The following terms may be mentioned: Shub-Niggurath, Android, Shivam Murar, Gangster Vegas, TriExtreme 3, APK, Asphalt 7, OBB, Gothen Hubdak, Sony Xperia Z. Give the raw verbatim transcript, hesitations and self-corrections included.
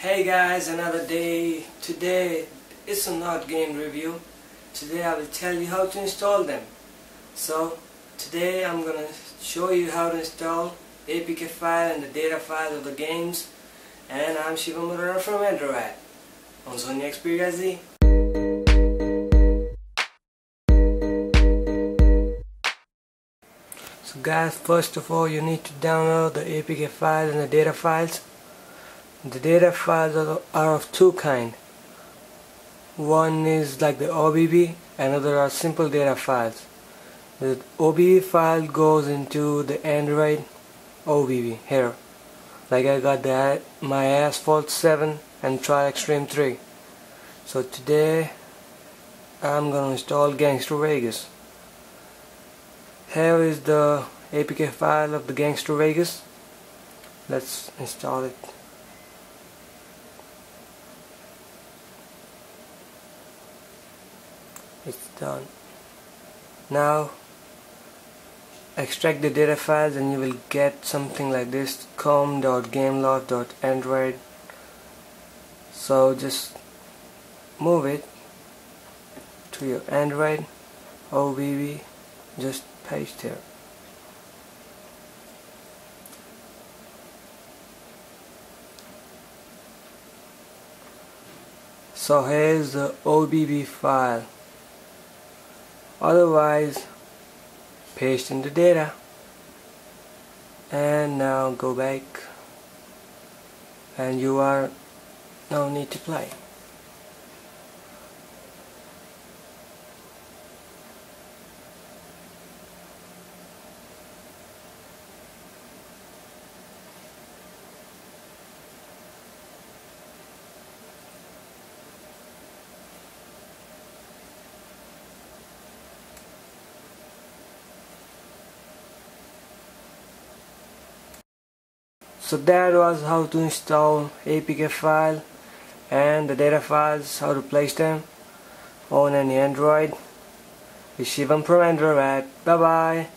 Hey guys, another day. Today it's a not game review. Today I will tell you how to install them. So today I'm gonna show you how to install A P K file and the data file of the games. And I'm Shivam Murar from Android on Sony Xperia Z. So guys, first of all you need to download the A P K file and the data files. The data files are of two kinds. One is like the O B B, another are simple data files. The O B B file goes into the Android O B B here. Like I got that my Asphalt seven and TriExtreme three. So today I'm gonna install Gangster Vegas. Here is the A P K file of the Gangster Vegas. Let's install it. It's done. Now extract the data files and you will get something like this: com dot gamelog dot android. So just move it to your Android O B B, just paste here. So here's the O B B file. Otherwise, paste in the data, and now go back, and you are now need to play. So that was how to install A P K file and the data files, how to place them on any Android. This is Shivam from Android. Bye bye.